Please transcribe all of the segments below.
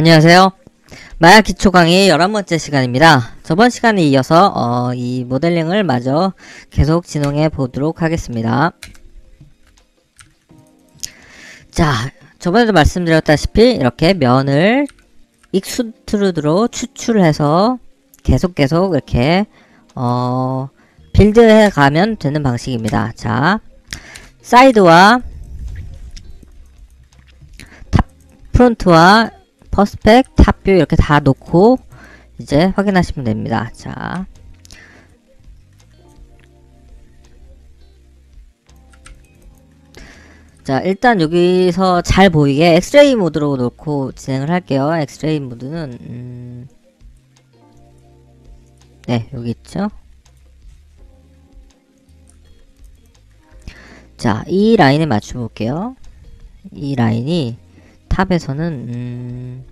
안녕하세요. 마야 기초 강의 11번째 시간입니다. 저번 시간에 이어서 이 모델링을 마저 계속 진행해 보도록 하겠습니다. 자, 저번에도 말씀드렸다시피 이렇게 면을 익스트루드로 추출해서 계속 이렇게 빌드해 가면 되는 방식입니다. 자, 사이드와 탑 프론트와 퍼스펙, 탑뷰 이렇게 다 놓고 이제 확인하시면 됩니다. 자, 일단 여기서 잘 보이게 엑스레이 모드로 놓고 진행을 할게요. 엑스레이 모드는 네, 여기 있죠. 자, 이 라인에 맞춰 볼게요. 이 라인이 탑에서는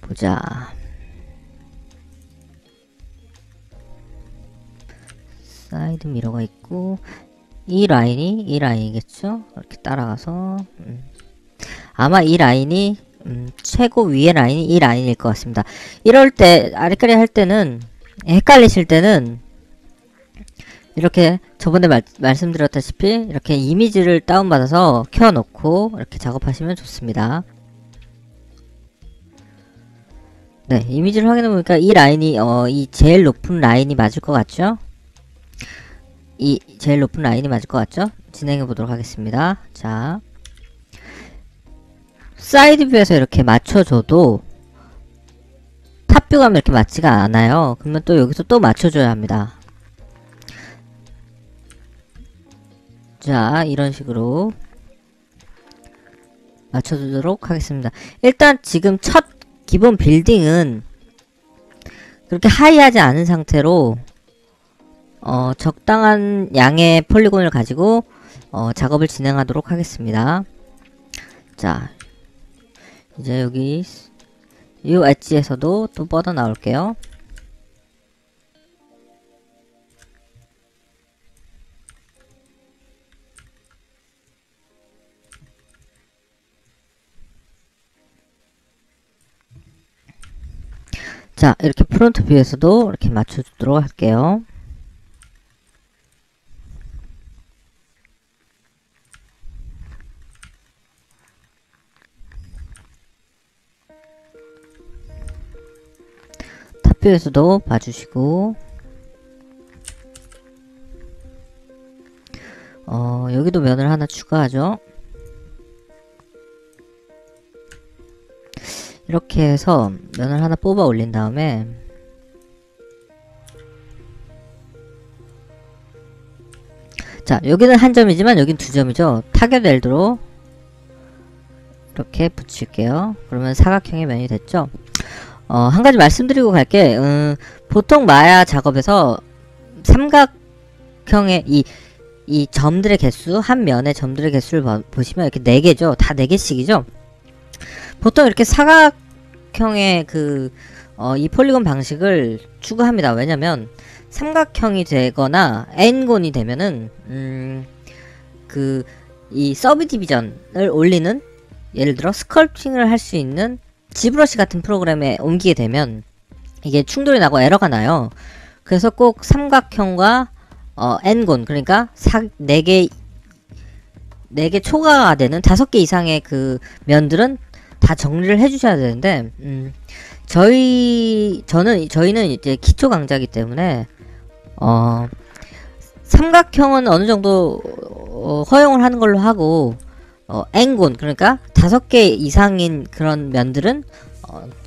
보자. 사이드 미러가 있고 이 라인이 이 라인이겠죠? 이렇게 따라가서 아마 이 라인이 최고 위의 라인이 이 라인일 것 같습니다. 이럴 때 아리까리 할 때는 헷갈리실 때는 이렇게 저번에 말씀드렸다시피 이렇게 이미지를 다운받아서 켜놓고 이렇게 작업하시면 좋습니다. 네, 이미지를 확인해보니까 이 라인이 이 제일 높은 라인이 맞을 것 같죠? 이 제일 높은 라인이 맞을 것 같죠? 진행해 보도록 하겠습니다. 자, 사이드뷰에서 이렇게 맞춰줘도 탑뷰 가면 이렇게 맞지가 않아요. 그러면 또 여기서 또 맞춰줘야 합니다. 자, 이런 식으로 맞춰주도록 하겠습니다. 일단 지금 첫 기본 빌딩은 그렇게 하이하지 않은 상태로 적당한 양의 폴리곤을 가지고 작업을 진행하도록 하겠습니다. 자, 이제 여기 이 엣지에서도 또 뻗어 나올게요. 자, 이렇게 프론트 뷰에서도 이렇게 맞춰주도록 할게요. 탑뷰에서도 봐주시고 여기도 면을 하나 추가하죠. 이렇게 해서 면을 하나 뽑아 올린 다음에 자, 여기는 한 점이지만 여긴 두 점이죠. 타겟 웰드로 이렇게 붙일게요. 그러면 사각형의 면이 됐죠. 한 가지 말씀드리고 갈게. 보통 마야 작업에서 삼각형의 이 점들의 개수, 한 면의 점들의 개수를 보시면 이렇게 4개죠. 다 4개씩이죠. 보통 이렇게 사각형의 이 폴리곤 방식을 추구합니다. 왜냐면 삼각형이 되거나 N곤이 되면은 이 서브 디비전을 올리는, 예를 들어 스컬프팅을 할 수 있는 지브러쉬 같은 프로그램에 옮기게 되면 이게 충돌이 나고 에러가 나요. 그래서 꼭 삼각형과 N곤, 그러니까 4개 초과가 되는 5개 이상의 그 면들은 다 정리를 해주셔야 되는데 저희는 이제 기초 강좌이기 때문에 삼각형은 어느 정도 허용을 하는 걸로 하고 N곤, 그러니까 5개 이상인 그런 면들은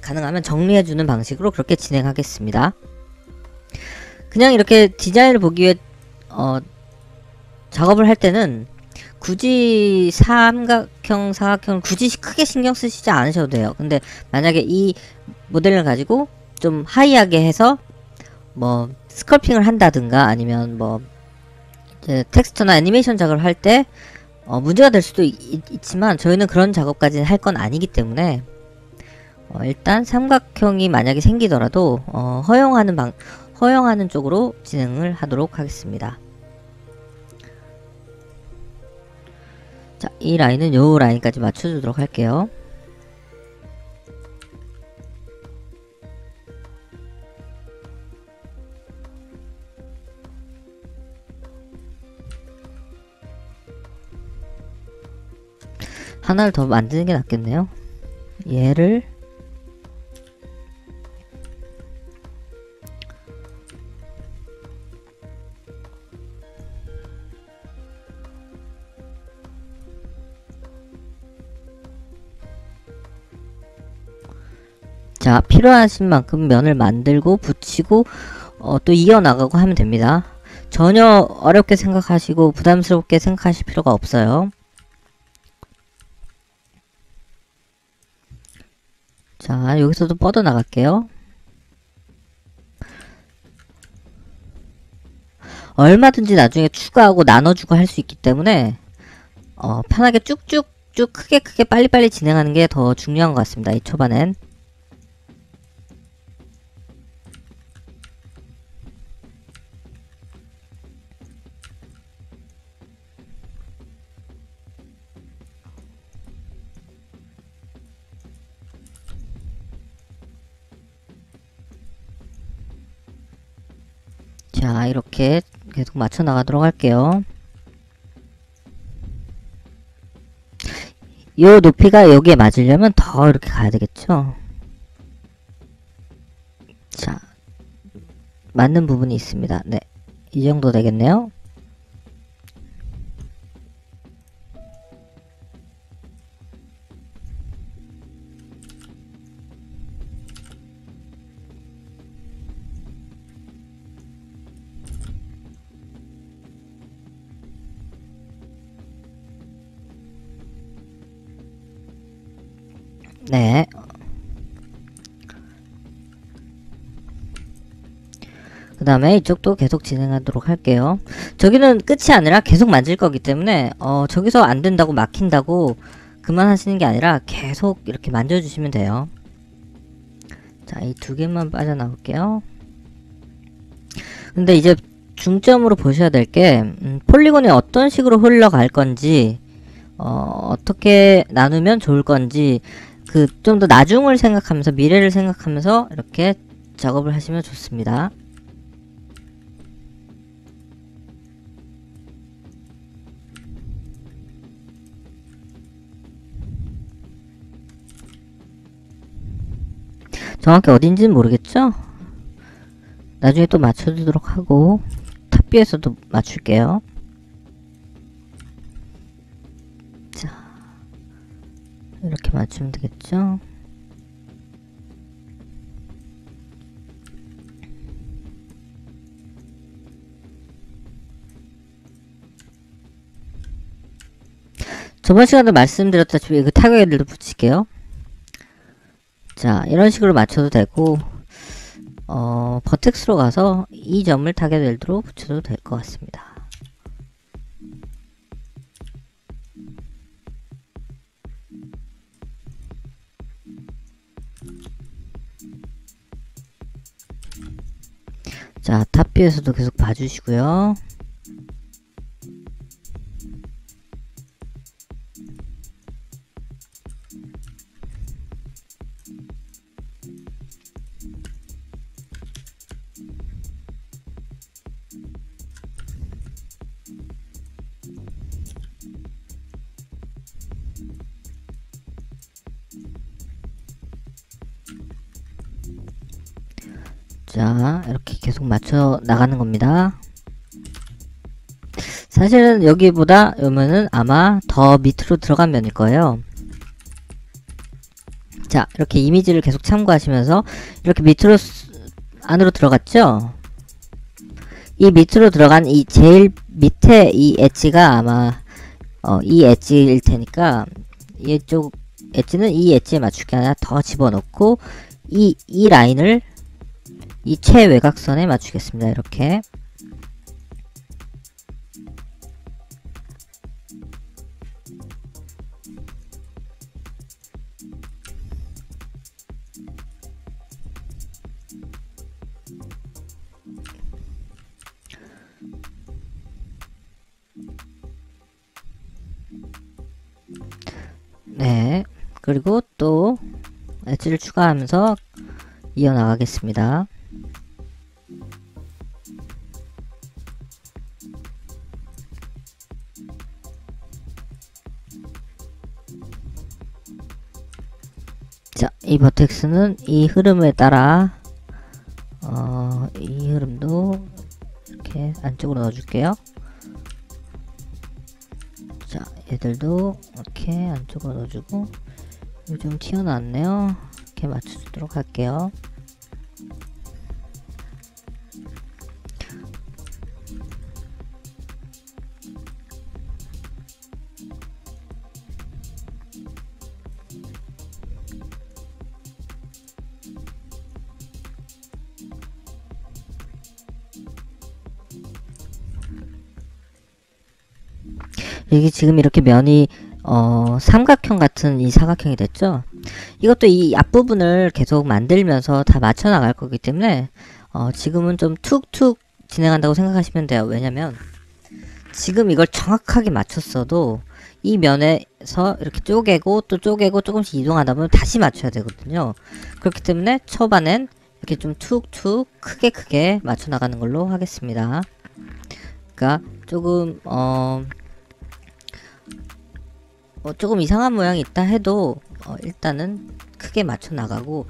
가능하면 정리해주는 방식으로 그렇게 진행하겠습니다. 그냥 이렇게 디자인을 보기 위해 작업을 할 때는 굳이 삼각형, 사각형을 굳이 크게 신경 쓰시지 않으셔도 돼요. 근데 만약에 이 모델을 가지고 좀 하이하게 해서 뭐 스컬핑을 한다든가 아니면 뭐 이제 텍스처나 애니메이션 작업을 할 때 문제가 될 수도 있지만 저희는 그런 작업까지는 할 건 아니기 때문에 일단 삼각형이 만약에 생기더라도 허용하는 쪽으로 진행을 하도록 하겠습니다. 자, 이 라인은 요 라인까지 맞춰주도록 할게요. 하나를 더 만드는 게 낫겠네요. 얘를 자, 필요하신 만큼 면을 만들고 붙이고 또 이어나가고 하면 됩니다. 전혀 어렵게 생각하시고 부담스럽게 생각하실 필요가 없어요. 자, 여기서도 뻗어나갈게요. 얼마든지 나중에 추가하고 나눠주고 할 수 있기 때문에 편하게 쭉쭉쭉 크게 빨리빨리 진행하는 게 더 중요한 것 같습니다. 이 초반엔. 자, 이렇게 계속 맞춰 나가도록 할게요. 요 높이가 여기에 맞으려면 더 이렇게 가야 되겠죠. 자, 맞는 부분이 있습니다. 네, 이 정도 되겠네요. 네. 그 다음에 이쪽도 계속 진행하도록 할게요. 저기는 끝이 아니라 계속 만질 거기 때문에 저기서 안 된다고 막힌다고 그만하시는 게 아니라 계속 이렇게 만져주시면 돼요. 자, 이 두 개만 빠져나올게요. 근데 이제 중점으로 보셔야 될 게 폴리곤이 어떤 식으로 흘러갈 건지 어떻게 나누면 좋을 건지 그 좀 더 나중을 생각하면서 미래를 생각하면서 이렇게 작업을 하시면 좋습니다. 정확히 어딘지는 모르겠죠? 나중에 또 맞춰주도록 하고 탑뷰에서도 맞출게요. 이렇게 맞추면 되겠죠? 저번 시간에 말씀드렸다시피 그 타격에들도 붙일게요. 자, 이런 식으로 맞춰도 되고 버텍스로 가서 이 점을 타겟웰드로 붙여도 될 것 같습니다. 자, 탑뷰에서도 계속 봐주시고요. 자, 이렇게 계속 맞춰 나가는 겁니다. 사실은 여기보다 요면은 아마 더 밑으로 들어간 면일 거예요. 자, 이렇게 이미지를 계속 참고하시면서 이렇게 밑으로 안으로 들어갔죠? 이 밑으로 들어간 이 제일 밑에 이 엣지가 아마 이 엣지일 테니까 이쪽 엣지는 이 엣지에 맞추기 하나 더 집어넣고 이 라인을 이 최외곽선에 맞추겠습니다. 이렇게. 네. 그리고 또 엣지를 추가하면서 이어나가겠습니다. 자, 이 버텍스는 이 흐름에 따라 이 흐름도 이렇게 안쪽으로 넣어줄게요. 자, 얘들도 이렇게 안쪽으로 넣어주고, 이거 좀 튀어나왔네요. 이렇게 맞춰주도록 할게요. 여기 지금 이렇게 면이 삼각형 같은 이 사각형이 됐죠. 이것도 이 앞부분을 계속 만들면서 다 맞춰 나갈 거기 때문에 지금은 좀 툭툭 진행한다고 생각하시면 돼요. 왜냐면 지금 이걸 정확하게 맞췄어도 이 면에서 이렇게 쪼개고 또 쪼개고 조금씩 이동하다 보면 다시 맞춰야 되거든요. 그렇기 때문에 초반엔 이렇게 좀 툭툭 크게 맞춰 나가는 걸로 하겠습니다. 그러니까 조금 조금 이상한 모양이 있다 해도 일단은 크게 맞춰 나가고,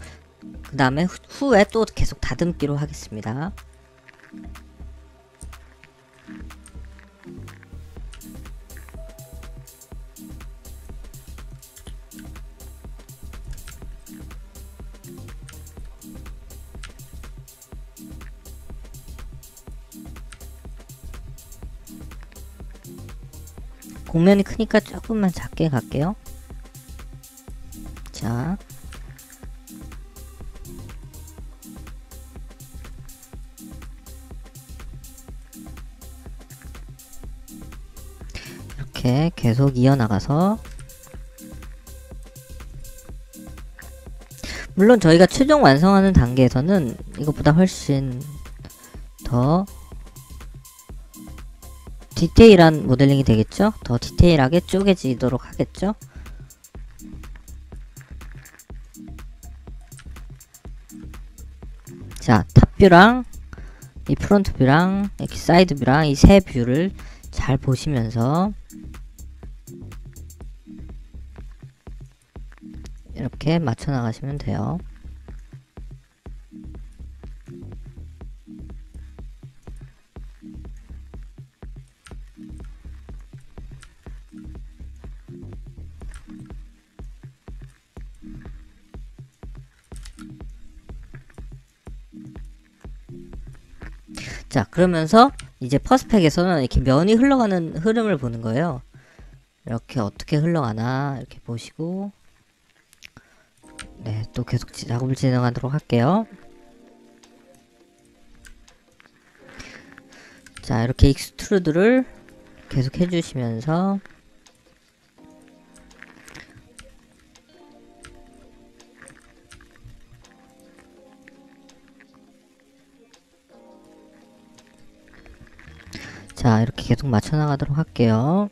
그 다음에 후에 또 계속 다듬기로 하겠습니다. 곡면이 크니까 조금만 작게 갈게요. 자, 이렇게 계속 이어나가서, 물론 저희가 최종 완성하는 단계에서는 이것보다 훨씬 더 디테일한 모델링이 되겠죠? 더 디테일하게 쪼개지도록 하겠죠? 자, 탑뷰랑 이 프론트뷰랑 이렇게 사이드뷰랑 이 세 뷰를 잘 보시면서 이렇게 맞춰 나가시면 돼요. 자, 그러면서 이제 퍼스펙에서는 이렇게 면이 흘러가는 흐름을 보는 거예요. 이렇게 어떻게 흘러가나 이렇게 보시고, 네, 또 계속 작업을 진행하도록 할게요. 자, 이렇게 익스트루드를 계속 해주시면서 자, 이렇게 계속 맞춰 나가도록 할게요.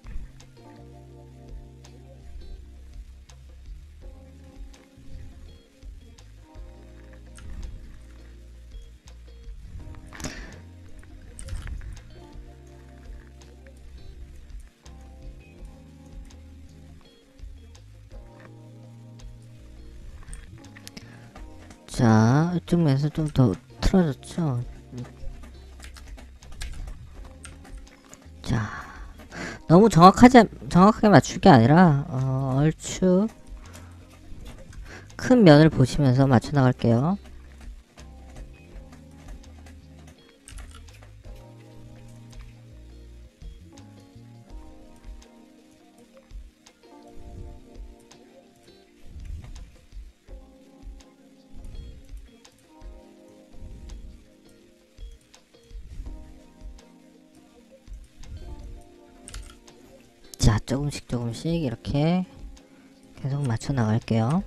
자, 이쪽 면에서 좀 더 틀어졌죠? 자, 너무 정확하게 맞출 게 아니라 얼추 큰 면을 보시면서 맞춰 나갈게요. 자, 조금씩 이렇게 계속 맞춰 나갈게요.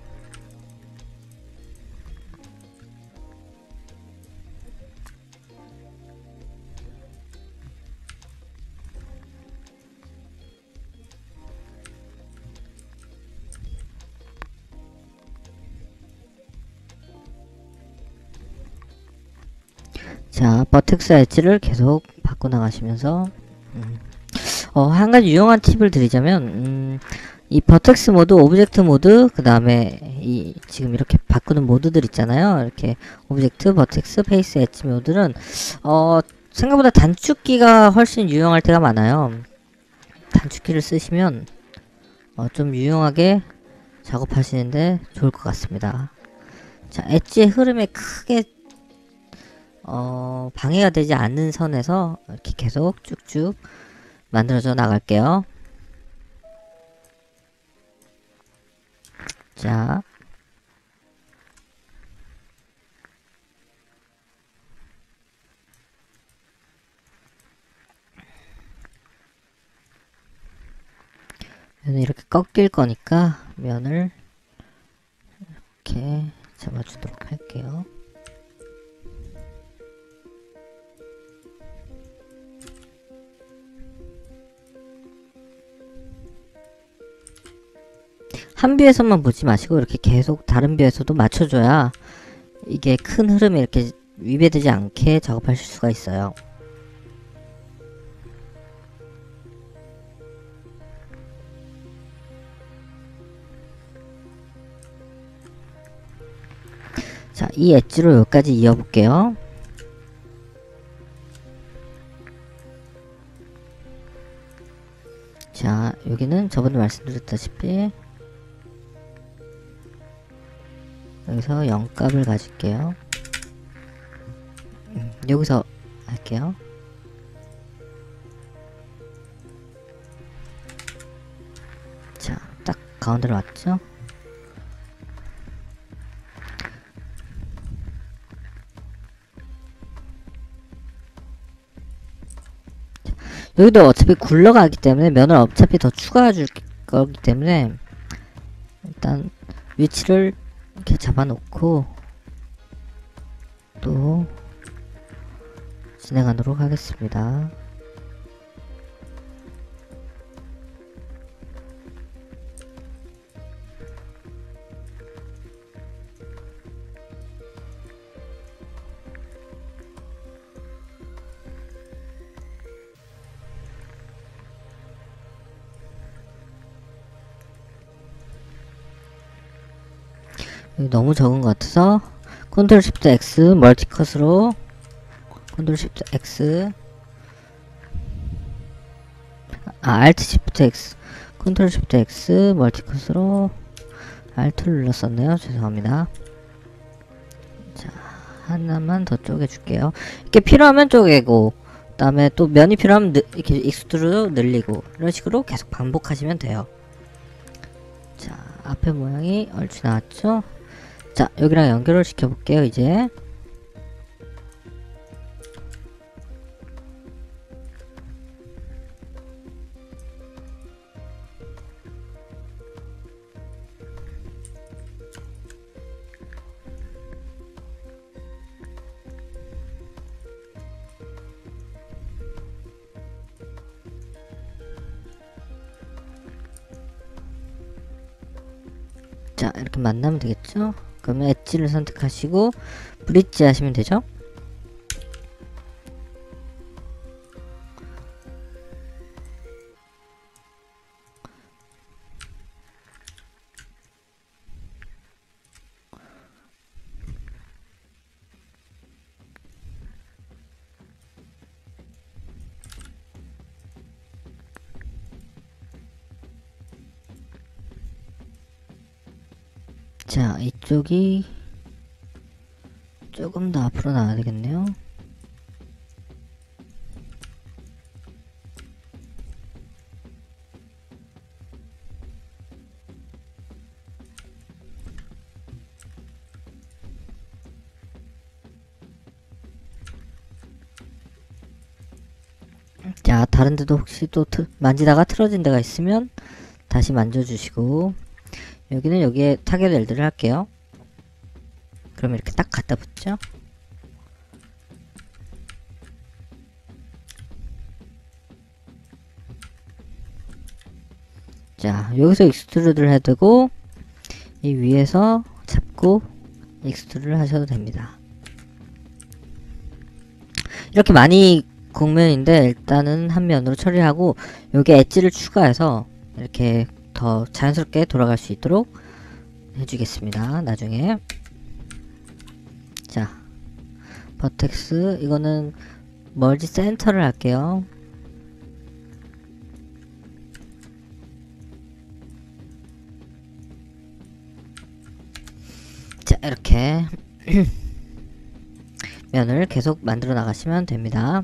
자, 버텍스 엣지를 계속 바꿔 나가시면서 한 가지 유용한 팁을 드리자면, 이 버텍스 모드, 오브젝트 모드, 그 다음에 이 지금 이렇게 바꾸는 모드들 있잖아요. 이렇게 오브젝트, 버텍스, 페이스, 엣지 모드는 생각보다 단축키가 훨씬 유용할 때가 많아요. 단축키를 쓰시면 좀 유용하게 작업하시는데 좋을 것 같습니다. 자, 엣지의 흐름에 크게 방해가 되지 않는 선에서 이렇게 계속 쭉쭉 만들어져 나갈게요. 자, 면은 이렇게 꺾일 거니까 면을 이렇게 잡아주도록 할게요. 한 뷰에서만 보지 마시고 이렇게 계속 다른 뷰에서도 맞춰줘야 이게 큰 흐름에 이렇게 위배되지 않게 작업하실 수가 있어요. 자, 이 엣지로 여기까지 이어볼게요. 자, 여기는 저번에 말씀드렸다시피 여기서 0값을 가질게요. 여기서 할게요. 자, 딱 가운데로 왔죠? 자, 여기도 어차피 굴러가기 때문에 면을 어차피 더 추가해 줄 거기 때문에 일단 위치를 이렇게 잡아놓고 또 진행하도록 하겠습니다. 너무 적은 것 같아서 Ctrl Shift X 멀티컷으로 Ctrl Shift X Alt Shift X Ctrl Shift X 멀티컷으로 Alt를 눌렀었네요. 죄송합니다. 자, 하나만 더 쪼개줄게요. 이렇게 필요하면 쪼개고 그 다음에 또 면이 필요하면 이렇게 익스트루드 늘리고 이런 식으로 계속 반복하시면 돼요. 자, 앞에 모양이 얼추 나왔죠? 자, 여기랑 연결을 시켜볼게요. 이제 자, 이렇게 만나면 되겠죠? 그러면 엣지를 선택하시고 브릿지 하시면 되죠? 자, 이쪽이 조금 더 앞으로 나와야 되겠네요. 자, 다른데도 혹시 또 만지다가 틀어진 데가 있으면 다시 만져주시고, 여기는 여기에 타겟 웰드를 할게요. 그럼 이렇게 딱 갖다 붙죠? 자, 여기서 익스트루드를 해야 되고 이 위에서 잡고 익스트루드를 하셔도 됩니다. 이렇게 많이 곡면인데 일단은 한 면으로 처리하고 여기 엣지를 추가해서 이렇게 더 자연스럽게 돌아갈 수 있도록 해주겠습니다. 나중에. 자, 버텍스 이거는 멀지 센터를 할게요. 자, 이렇게 면을 계속 만들어 나가시면 됩니다.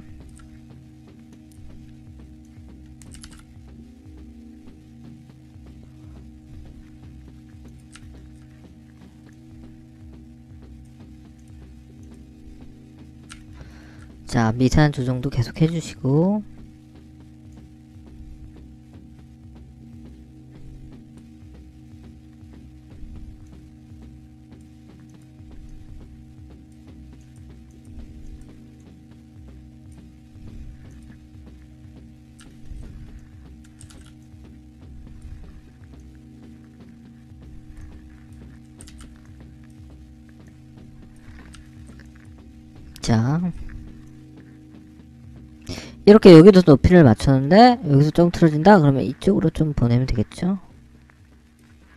자, 미세한 조정도 계속 해주시고. 자, 이렇게 여기도 높이를 맞췄는데 여기서 좀 틀어진다? 그러면 이쪽으로 좀 보내면 되겠죠?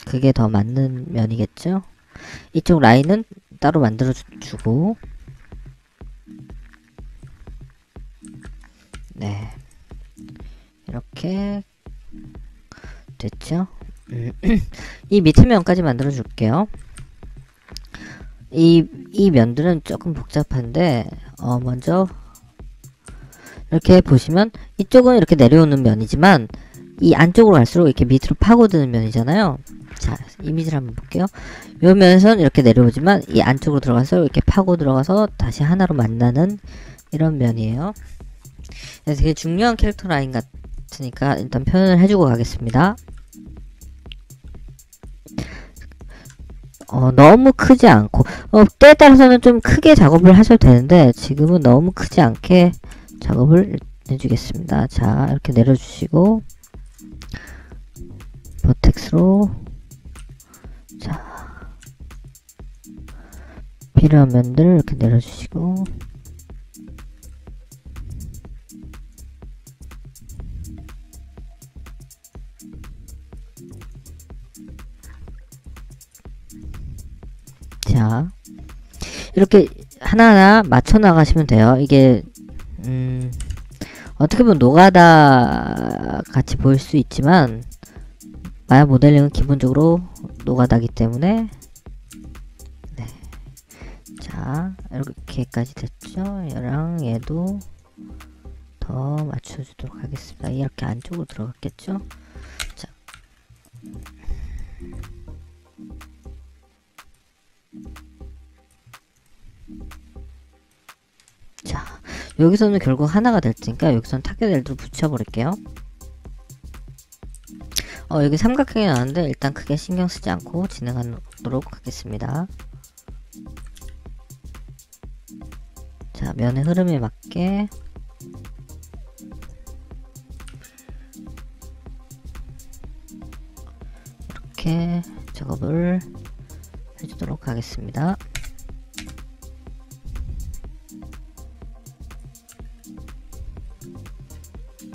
그게 더 맞는 면이겠죠? 이쪽 라인은 따로 만들어주고. 네, 이렇게 됐죠? 이 밑에 면까지 만들어줄게요. 이 면들은 조금 복잡한데 먼저 이렇게 보시면 이쪽은 이렇게 내려오는 면이지만 이 안쪽으로 갈수록 이렇게 밑으로 파고드는 면이잖아요. 자, 이미지를 한번 볼게요. 이 면에서는 이렇게 내려오지만 이 안쪽으로 들어가서 이렇게 파고 들어가서 다시 하나로 만나는 이런 면이에요. 그래서 되게 중요한 캐릭터 라인 같으니까 일단 표현을 해주고 가겠습니다. 너무 크지 않고, 때에 따라서는 좀 크게 작업을 하셔도 되는데 지금은 너무 크지 않게 작업을 해주겠습니다. 자, 이렇게 내려주시고 버텍스로, 자, 필요한 면들 이렇게 내려주시고. 자, 이렇게 하나하나 맞춰 나가시면 돼요. 이게 어떻게 보면 노가다 같이 보일 수 있지만 마야 모델링은 기본적으로 노가다기 때문에. 네. 자, 이렇게까지 됐죠? 얘랑 얘도 더 맞춰주도록 하겠습니다. 이렇게 안쪽으로 들어갔겠죠? 자, 여기서는 결국 하나가 될 테니까 여기서는 타겟 L로 붙여버릴게요. 여기 삼각형이 나왔는데 일단 크게 신경 쓰지 않고 진행하도록 하겠습니다. 자, 면의 흐름에 맞게. 이렇게 작업을 해주도록 하겠습니다.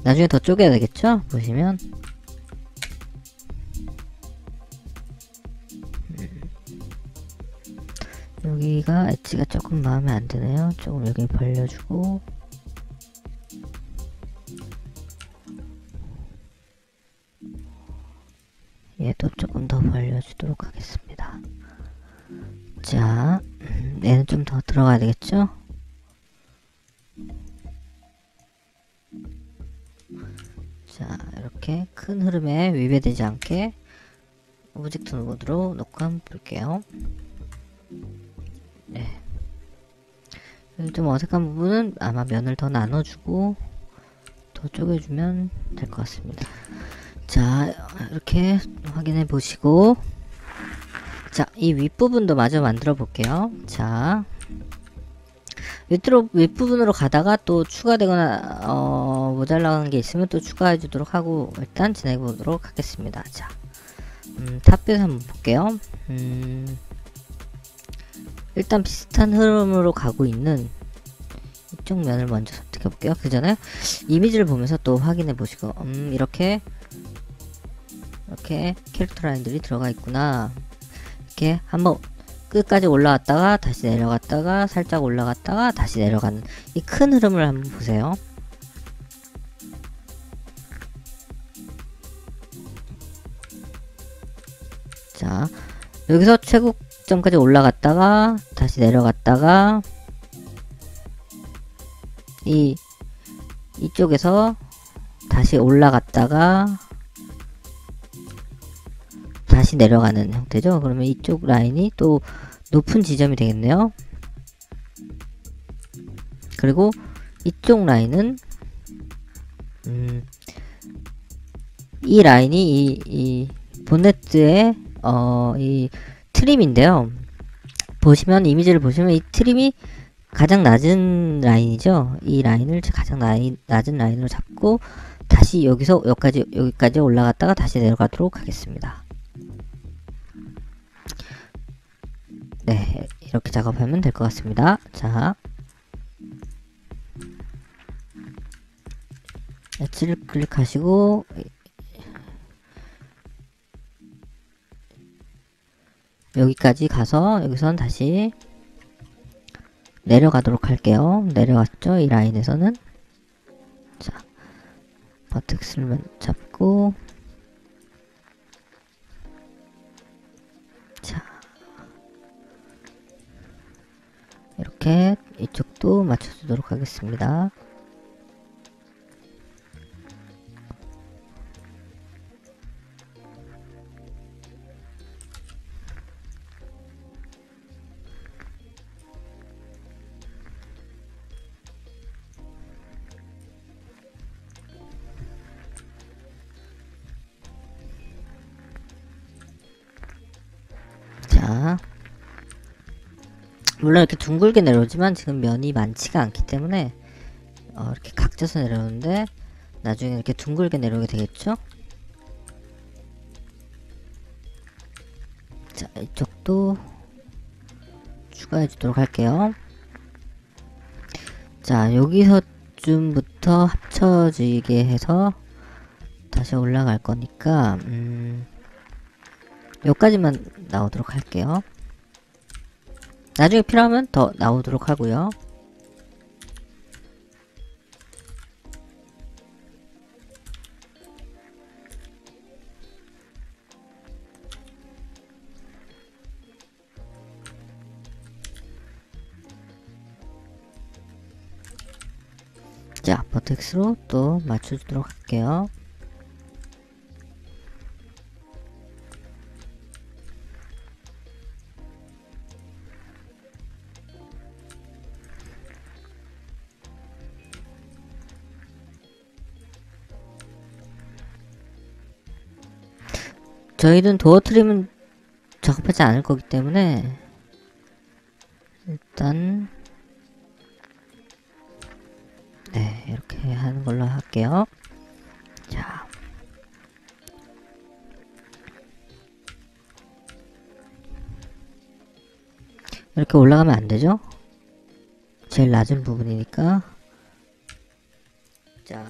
나중에 더 쪼개야 되겠죠? 보시면 여기가 엣지가 조금 마음에 안 드네요. 조금 여기 벌려주고. 얘도 조금 더 벌려주도록 하겠습니다. 자, 얘는 좀 더 들어가야 되겠죠? 자, 이렇게 큰 흐름에 위배되지 않게 오브젝트 모드로 놓고 한번 볼게요. 네. 좀 어색한 부분은 아마 면을 더 나눠주고 더 쪼개주면 될 것 같습니다. 자, 이렇게 확인해 보시고. 자, 이 윗부분도 마저 만들어 볼게요. 자, 윗부분으로 가다가 또 추가되거나 모자란 게 있으면 또 추가해 주도록 하고 일단 진행해 보도록 하겠습니다. 자, 탑뷰에서 한번 볼게요. 일단 비슷한 흐름으로 가고 있는 이쪽 면을 먼저 선택해 볼게요. 그 전에 이미지를 보면서 또 확인해 보시고 이렇게 이렇게 캐릭터 라인들이 들어가 있구나. 이렇게 한번 끝까지 올라갔다가 다시 내려갔다가 살짝 올라갔다가 다시 내려가는 이 큰 흐름을 한번 보세요. 자, 여기서 최고점까지 올라갔다가 다시 내려갔다가 이쪽에서 다시 올라갔다가 다시 내려가는 형태죠. 그러면 이쪽 라인이 또 높은 지점이 되겠네요. 그리고 이쪽 라인은 이 라인이 이 본넷의 이 트림인데요. 보시면 이미지를 보시면 이 트림이 가장 낮은 라인이죠. 이 라인을 가장 낮은 라인으로 잡고 다시 여기서 여기까지 올라갔다가 다시 내려가도록 하겠습니다. 네, 이렇게 작업하면 될 것 같습니다. 자, 엣지를 클릭하시고 여기까지 가서 여기선 다시 내려가도록 할게요. 내려갔죠? 이 라인에서는. 자, 버텍스를 잡고 자, 이렇게 이쪽도 맞춰주도록 하겠습니다. 물론 이렇게 둥글게 내려오지만 지금 면이 많지가 않기 때문에 이렇게 각져서 내려오는데 나중에 이렇게 둥글게 내려오게 되겠죠? 자, 이쪽도 추가해 주도록 할게요. 자, 여기서쯤부터 합쳐지게 해서 다시 올라갈 거니까 여기까지만 나오도록 할게요. 나중에 필요하면 더 나오도록 하고요. 자, 버텍스로 또 맞춰주도록 할게요. 저희는 도어 트림은 작업하지 않을 거기 때문에 일단 네, 이렇게 하는 걸로 할게요. 자, 이렇게 올라가면 안 되죠? 제일 낮은 부분이니까. 자,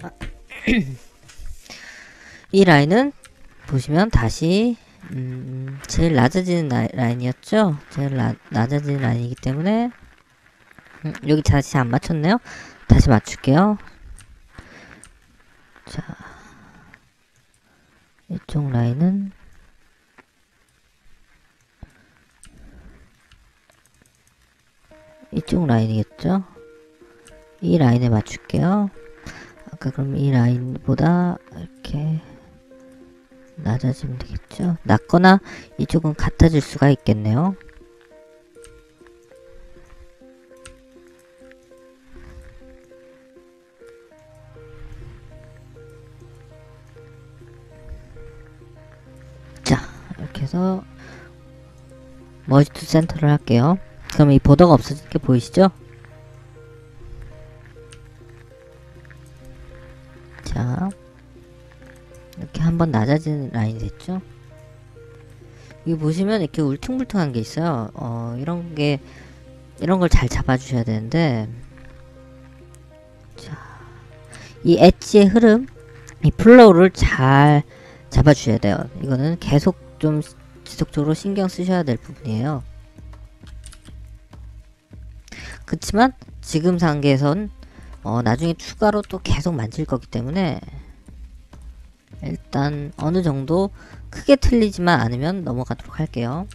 이 라인은 보시면 다시 제일 낮아지는 라인이었죠? 제일 낮아지는 라인이기 때문에 여기 다시 안 맞췄네요? 다시 맞출게요. 자, 이쪽 라인은 이쪽 라인이겠죠? 이 라인에 맞출게요. 아까 그럼 이 라인보다 이렇게 낮아지면 되겠죠? 낮거나 이쪽은 같아질 수가 있겠네요. 자, 이렇게 해서 머지 투 센터를 할게요. 그럼 이 보더가 없어진 게 보이시죠? 자, 이렇게 한번 낮아지는 라인이 됐죠? 여기 보시면 이렇게 울퉁불퉁한 게 있어요. 이런 걸 잘 잡아주셔야 되는데, 자, 이 엣지의 흐름, 이 플로우를 잘 잡아주셔야 돼요. 이거는 계속 좀 지속적으로 신경 쓰셔야 될 부분이에요. 그렇지만 지금 단계에선 나중에 추가로 또 계속 만질 거기 때문에 일단 어느 정도 크게 틀리지만 않으면 넘어가도록 할게요.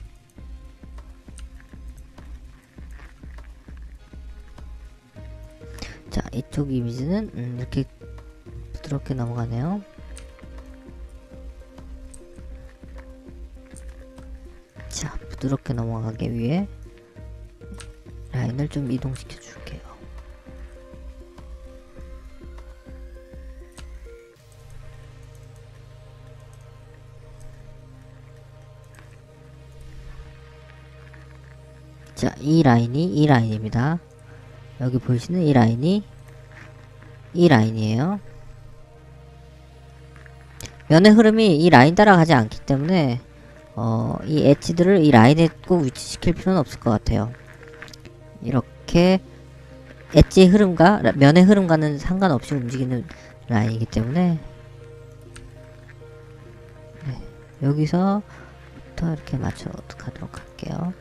자, 이쪽 이미지는 이렇게 부드럽게 넘어가네요. 자, 부드럽게 넘어가기 위해 라인을 좀 이동시켜 줄게요. 자, 이 라인이 이 라인입니다. 여기 보시는 이 라인이 이 라인이에요. 면의 흐름이 이 라인 따라가지 않기 때문에 이 엣지들을 이 라인에 꼭 위치시킬 필요는 없을 것 같아요. 이렇게 엣지의 흐름과 면의 흐름과는 상관없이 움직이는 라인이기 때문에 여기서부터 이렇게 맞춰도록 할게요.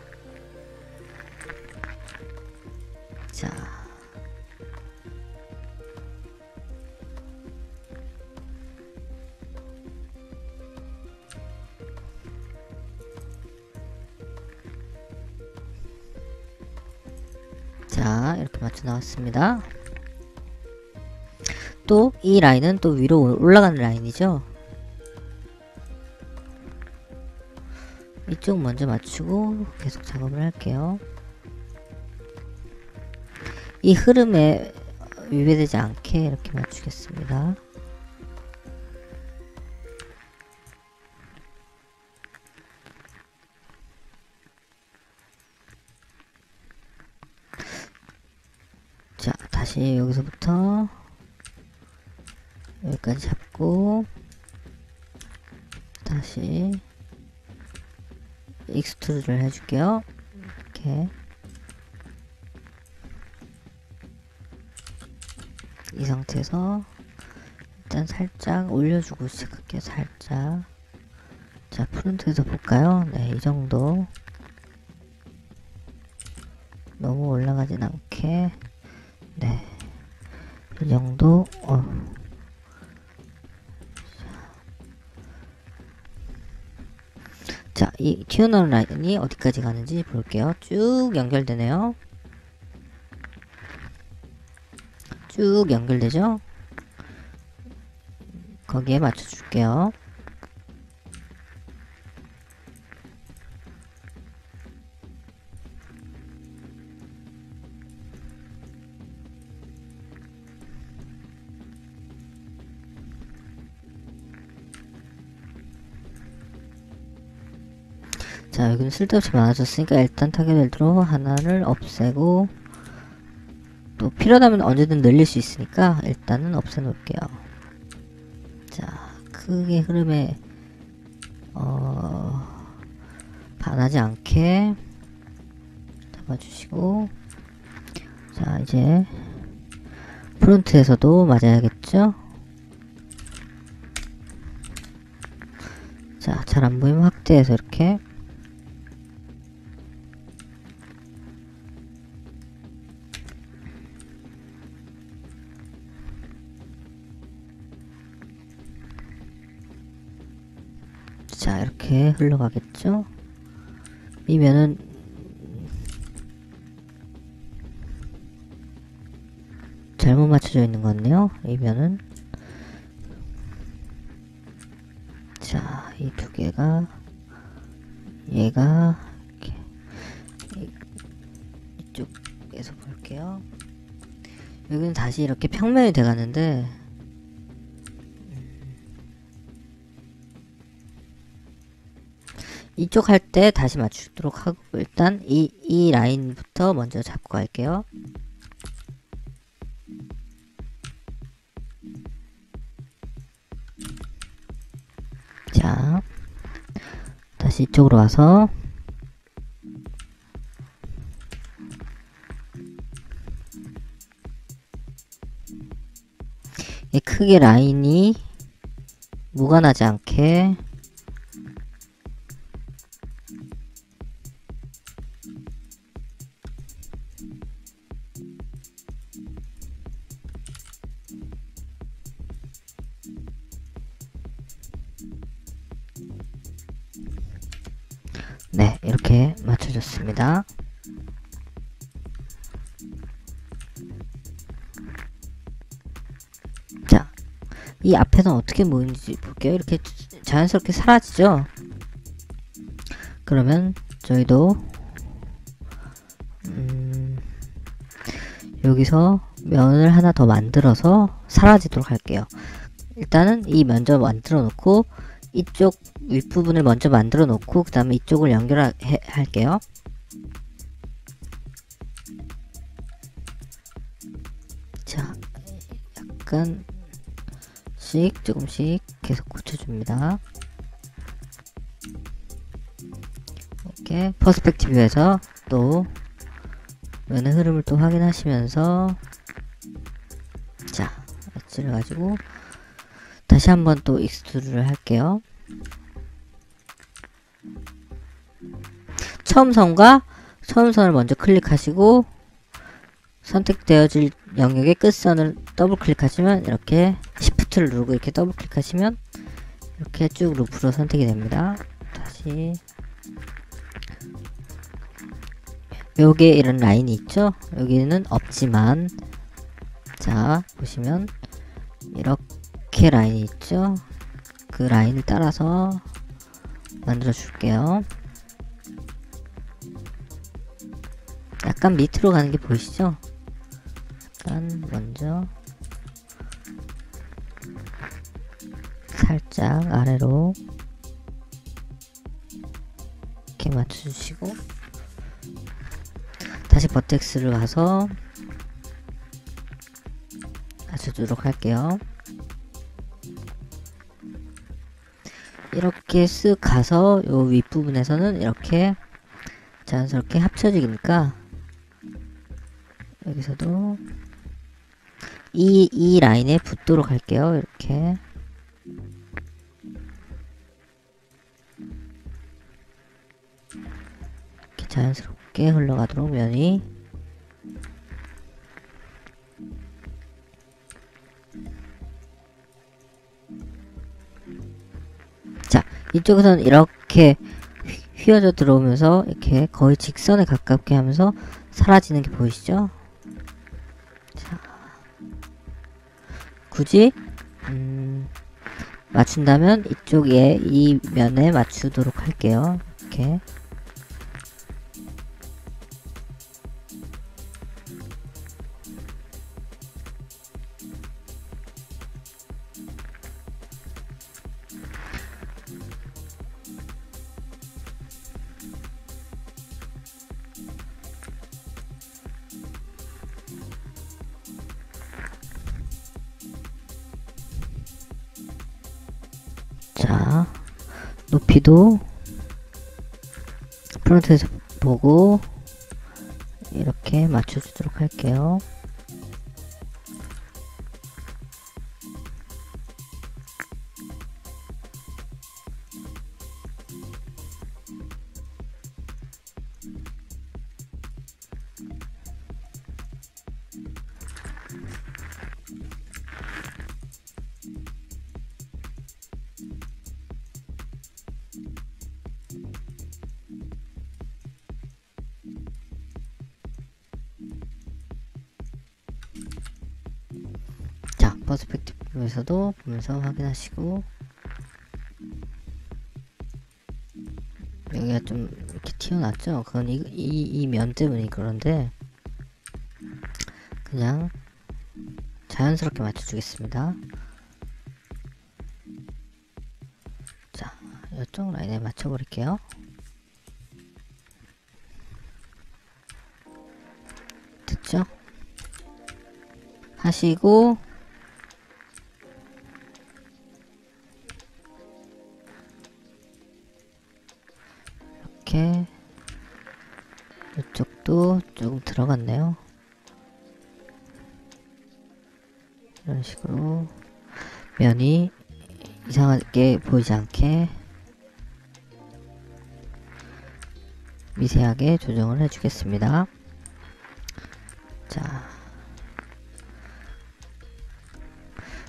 자, 이렇게 맞춰 나왔습니다. 또 이 라인은 또 위로 올라가는 라인이죠. 이쪽 먼저 맞추고 계속 작업을 할게요. 이 흐름에 위배되지 않게 이렇게 맞추겠습니다. 자, 다시 여기서부터 여기까지 잡고 다시 익스트루드를 해줄게요. 이렇게 이 상태에서 일단 살짝 올려주고 시작할게요. 살짝. 자, 프론트에서 볼까요? 네, 이 정도. 너무 올라가진 않게. 네, 이 정도. 자, 이 튀어나온 라인이 어디까지 가는지 볼게요. 쭉 연결되네요. 쭉 연결되죠? 거기에 맞춰줄게요. 자, 여기는 쓸데없이 많아졌으니까 일단 타겟 웰드로 하나를 없애고 또 필요하다면 언제든 늘릴 수 있으니까 일단은 없애놓을게요. 자, 크게 흐름에 반하지 않게 잡아주시고, 자, 이제 프론트에서도 맞아야겠죠? 자, 잘 안 보이면 확대해서 이렇게 흘러가겠죠? 이 면은 잘못 맞춰져 있는 것 같네요. 이 면은, 자, 이 두 개가 얘가 이렇게 이쪽에서 볼게요. 여기는 다시 이렇게 평면이 돼 가는데 이쪽 할 때 다시 맞추도록 하고, 일단 이 라인부터 먼저 잡고 갈게요. 자, 다시 이쪽으로 와서 크게 라인이 무관하지 않게 네, 이렇게 맞춰줬습니다. 자, 이 앞에는 어떻게 모이는지 볼게요. 이렇게 자연스럽게 사라지죠? 그러면 저희도 여기서 면을 하나 더 만들어서 사라지도록 할게요. 일단은 이 면 먼저 만들어 놓고 이쪽 윗부분을 먼저 만들어 놓고 그 다음에 이쪽을 연결할게요. 자, 약간씩 조금씩 계속 고쳐줍니다. 이렇게 퍼스펙티브에서 또 면의 흐름을 또 확인하시면서 자, 엣지를 가지고 다시 한번 또 익스트루드를 할게요. 처음 선을 먼저 클릭하시고 선택되어질 영역의 끝선을 더블 클릭하시면 이렇게 시프트를 누르고 이렇게 더블 클릭하시면 이렇게 쭉 루프로 선택이 됩니다. 다시 여기에 이런 라인이 있죠? 여기는 없지만 자, 보시면 이렇게 라인이 있죠? 그 라인을 따라서 만들어 줄게요. 약간 밑으로 가는 게 보이시죠? 약간 먼저 살짝 아래로 이렇게 맞춰주시고 다시 버텍스를 가서 맞춰주도록 할게요. 이렇게 쓱 가서 요 윗부분에서는 이렇게 자연스럽게 합쳐지니까 여기서도 이 라인에 붙도록 할게요. 이렇게 이렇게 자연스럽게 흘러가도록 면이 이쪽에서는 이렇게 휘어져 들어오면서 이렇게 거의 직선에 가깝게 하면서 사라지는 게 보이시죠? 자, 굳이 맞춘다면 이쪽에 이 면에 맞추도록 할게요. 이렇게 자, 높이도 프론트에서 보고 이렇게 맞춰주도록 할게요. 퍼스펙티브에서도 보면서 확인하시고 여기가 좀 이렇게 튀어나왔죠? 그건 이 면 때문에 그런데 그냥 자연스럽게 맞춰주겠습니다. 자, 이쪽 라인에 맞춰버릴게요. 됐죠? 하시고 이쪽도 조금 들어갔네요. 이런 식으로 면이 이상하게 보이지 않게 미세하게 조정을 해주겠습니다. 자,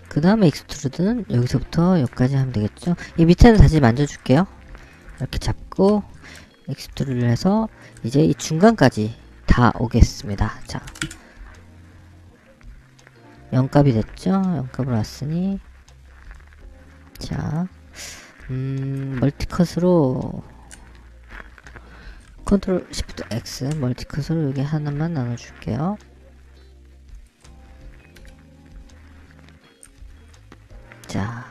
그 다음에 익스트루드는 여기서부터 여기까지 하면 되겠죠. 이 밑에는 다시 만져줄게요. 이렇게 잡고 익스트루드를 해서 이제 이 중간까지 다 오겠습니다. 자, 0값이 됐죠. 0값으로 왔으니 자, 멀티컷으로 컨트롤 시프트 X 멀티컷으로 여기 하나만 나눠줄게요. 자,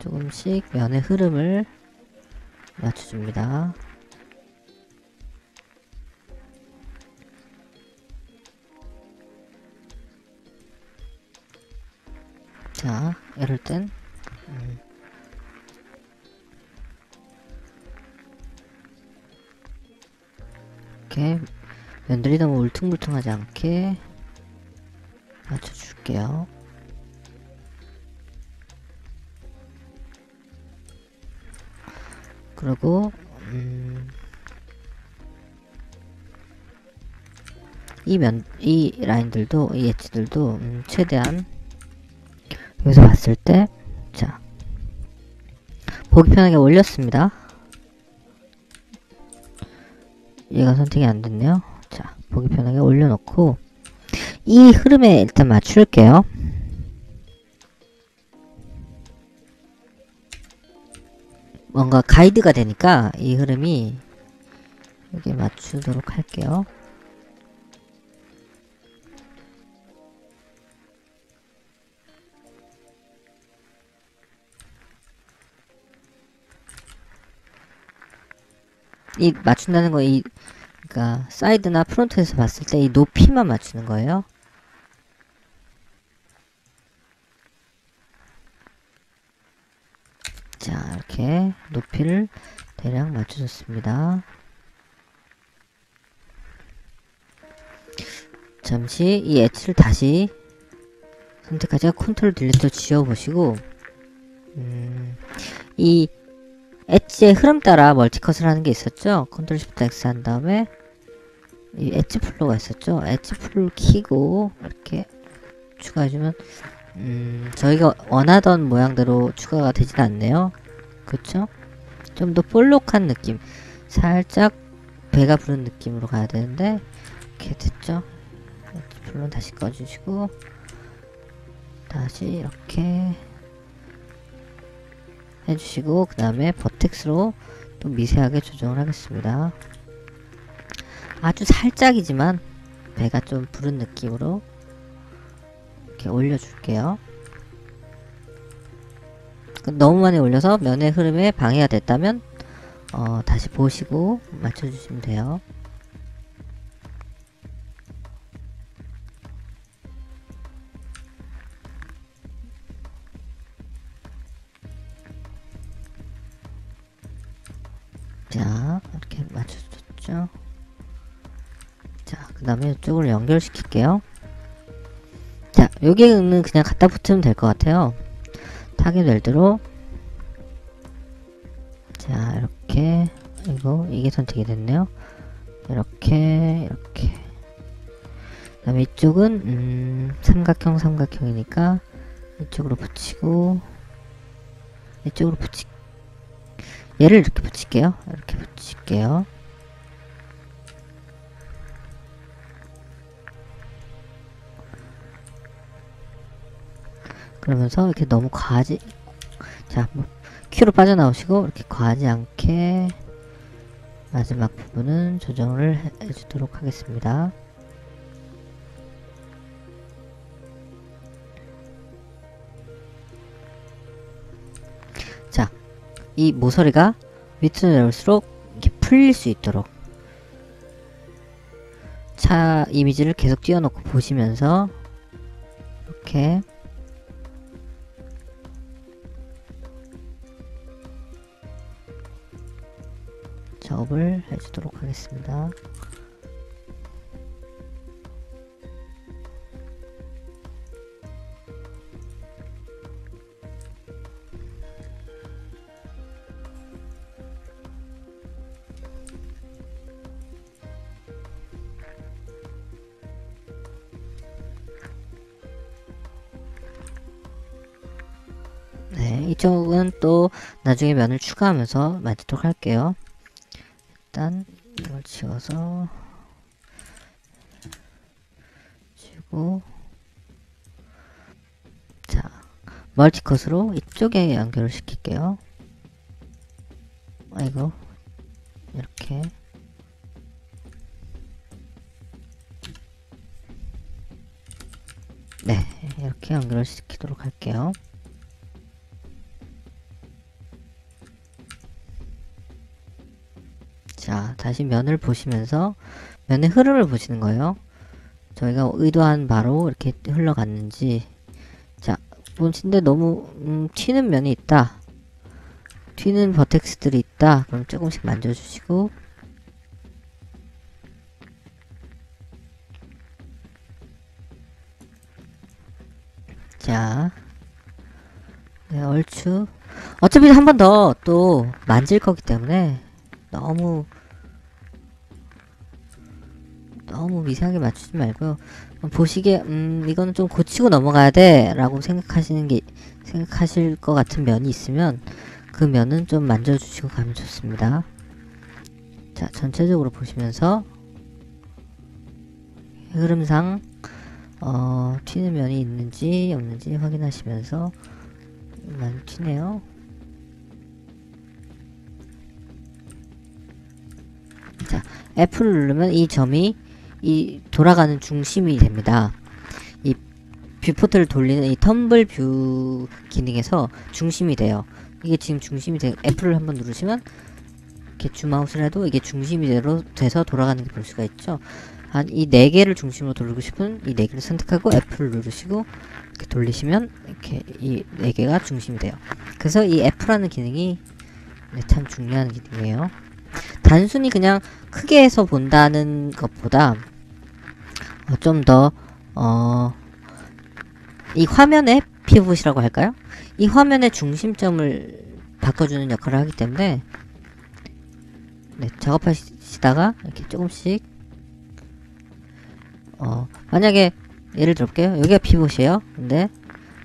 조금씩 면의 흐름을 맞춰줍니다. 자, 이럴 땐 이렇게 면들이 너무 울퉁불퉁하지 않게 맞춰줄게요. 그리고 이 라인들도, 이 엣지들도 최대한 여기서 봤을 때, 자, 보기 편하게 올렸습니다. 얘가 선택이 안 됐네요. 자, 보기 편하게 올려놓고 이 흐름에 일단 맞출게요. 뭔가 가이드가 되니까 이 흐름이 여기에 맞추도록 할게요. 이 맞춘다는 거, 그러니까 사이드나 프론트에서 봤을 때 이 높이만 맞추는 거예요. 자, 이렇게 높이를 대략 맞춰줬습니다. 잠시 이 엣지를 다시 선택하자. 컨트롤 딜리트로 지워보시고 이 엣지의 흐름 따라 멀티컷을 하는 게 있었죠. 컨트롤 쉬프트 X 한 다음에 이 엣지 플로우가 있었죠. 엣지 플로우를 키고 이렇게 추가해주면 저희가 원하던 모양대로 추가가 되진 않네요. 그쵸? 좀 더 볼록한 느낌, 살짝 배가 부른 느낌으로 가야 되는데 이렇게 됐죠. 엣지 플로우는 다시 꺼주시고 다시 이렇게 해주시고 그 다음에 버텍스로 또 미세하게 조정을 하겠습니다. 아주 살짝이지만 배가 좀 부른 느낌으로 이렇게 올려줄게요. 너무 많이 올려서 면의 흐름에 방해가 됐다면 다시 보시고 맞춰주시면 돼요. 자, 이렇게 맞춰줬죠. 자, 그 다음에 이쪽을 연결시킬게요. 자, 여기는 그냥 갖다 붙으면 될 것 같아요. 타겟 웰드로 자, 이렇게 이게 선택이 됐네요. 이렇게 그 다음에 이쪽은 삼각형이니까 이쪽으로 붙이고 이쪽으로 붙이고 얘를 이렇게 붙일게요. 이렇게 붙일게요. 그러면서 이렇게 너무 과하지, 자, Q로 빠져나오시고 이렇게 과하지 않게 마지막 부분은 조정을 해주도록 하겠습니다. 이 모서리가 밑으로 내려올수록 이렇게 풀릴 수 있도록 차 이미지를 계속 띄워놓고 보시면서 이렇게 작업을 해주도록 하겠습니다. 이쪽은 또 나중에 면을 추가하면서 만들도록 할게요. 일단 이걸 지워서 지우고, 자 멀티컷으로 이쪽에 연결을 시킬게요. 아이고, 이렇게. 네, 이렇게 연결을 시키도록 할게요. 자, 다시 면을 보시면서 면의 흐름을 보시는 거예요. 저희가 의도한 바로 이렇게 흘러갔는지. 자, 보시는데 너무 튀는 면이 있다, 튀는 버텍스들이 있다, 그럼 조금씩 만져주시고, 자, 네, 얼추. 어차피 한 번 더 또 만질 거기 때문에 너무 미세하게 맞추지 말고요. 보시기에 이거는 좀 고치고 넘어가야 돼 라고 생각하실 것 같은 면이 있으면 그 면은 좀 만져주시고 가면 좋습니다. 자, 전체적으로 보시면서 흐름상 튀는 면이 있는지 없는지 확인하시면서. 많이 튀네요. 자, F를 누르면 이 점이 이 돌아가는 중심이 됩니다. 이 뷰포트를 돌리는 이 텀블 뷰 기능에서 중심이 돼요. 이게 지금 중심이 돼. F를 한번 누르시면 이렇게 줌아웃을 해도 이게 중심이 돼서 돌아가는 게 볼 수가 있죠. 한 이 4개를 중심으로 돌리고 싶은 이 4개를 선택하고 F를 누르시고 이렇게 돌리시면 이렇게 이 4개가 중심이 돼요. 그래서 이 F라는 기능이 참 중요한 기능이에요. 단순히 그냥 크게 해서 본다는 것보다 좀 더 이 화면의 피봇이라고 할까요? 이 화면의 중심점을 바꿔주는 역할을 하기 때문에, 네, 작업하시다가 이렇게 조금씩 만약에 예를 들어볼게요. 여기가 피봇이에요. 근데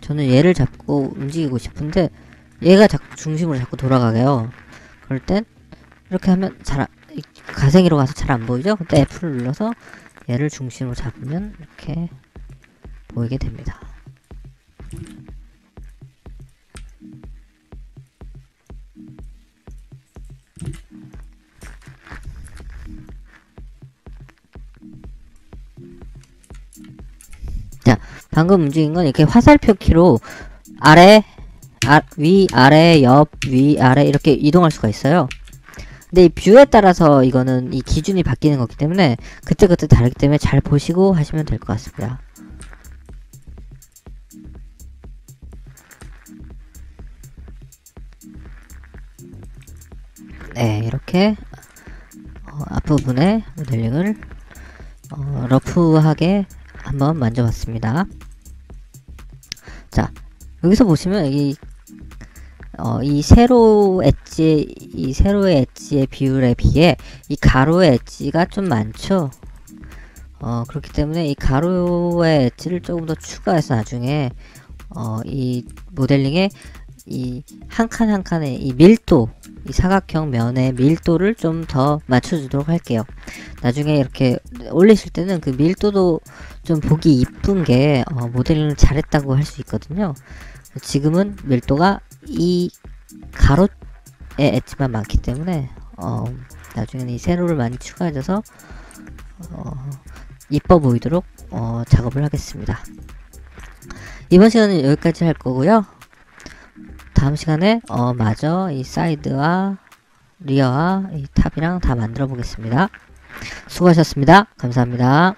저는 얘를 잡고 움직이고 싶은데 얘가 자꾸 중심으로 자꾸 돌아가게요. 그럴 땐 이렇게 하면 잘 가생이로 가서 잘 안 보이죠? 그때 F를 눌러서 얘를 중심으로 잡으면 이렇게 보이게 됩니다. 자, 방금 움직인 건 이렇게 화살표키로 아래, 위, 아래, 옆, 위, 아래 이렇게 이동할 수가 있어요. 근데 이 뷰에 따라서 이거는 이 기준이 바뀌는 거기 때문에 그때그때 다르기 때문에 잘 보시고 하시면 될 것 같습니다. 네, 이렇게 앞부분의 모델링을 러프하게 한번 만져봤습니다. 자, 여기서 보시면 여기 이 세로 엣지, 이 세로의 엣지의 비율에 비해 이 가로의 엣지가 좀 많죠. 그렇기 때문에 이 가로의 엣지를 조금 더 추가해서 나중에 이 모델링에 이 한 칸 한 칸의 이 밀도, 이 사각형 면의 밀도를 좀 더 맞춰주도록 할게요. 나중에 이렇게 올리실 때는 그 밀도도 좀 보기 이쁜 게 모델링을 잘했다고 할 수 있거든요. 지금은 밀도가 이 가로의 엣지만 많기 때문에 나중에는 이 세로를 많이 추가해줘서 이뻐 보이도록 작업을 하겠습니다. 이번 시간은 여기까지 할 거고요. 다음 시간에 마저 이 사이드와 리어와 이 탑이랑 다 만들어 보겠습니다. 수고하셨습니다. 감사합니다.